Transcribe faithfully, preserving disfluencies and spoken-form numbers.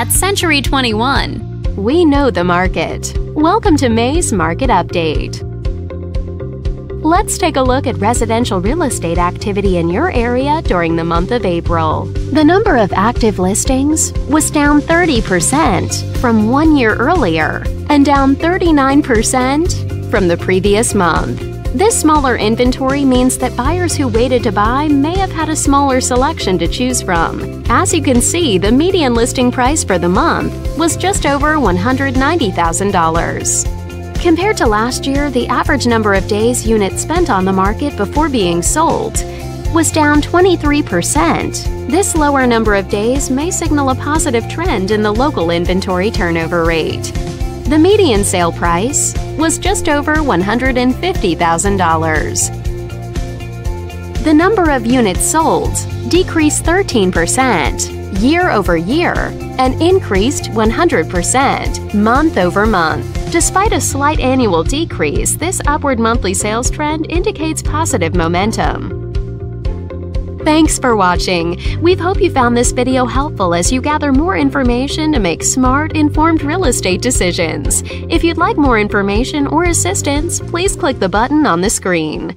At Century twenty-one, we know the market. Welcome to May's Market Update. Let's take a look at residential real estate activity in your area during the month of April. The number of active listings was down thirty percent from one year earlier and down thirty-nine percent from the previous month. This smaller inventory means that buyers who waited to buy may have had a smaller selection to choose from. As you can see, the median listing price for the month was just over one hundred ninety thousand dollars. Compared to last year, the average number of days units spent on the market before being sold was down twenty-three percent. This lower number of days may signal a positive trend in the local inventory turnover rate. The median sale price was just over one hundred fifty thousand dollars. The number of units sold decreased thirteen percent year over year and increased one hundred percent month over month. Despite a slight annual decrease, this upward monthly sales trend indicates positive momentum. Thanks for watching. We hope you found this video helpful as you gather more information to make smart, informed real estate decisions. If you'd like more information or assistance, please click the button on the screen.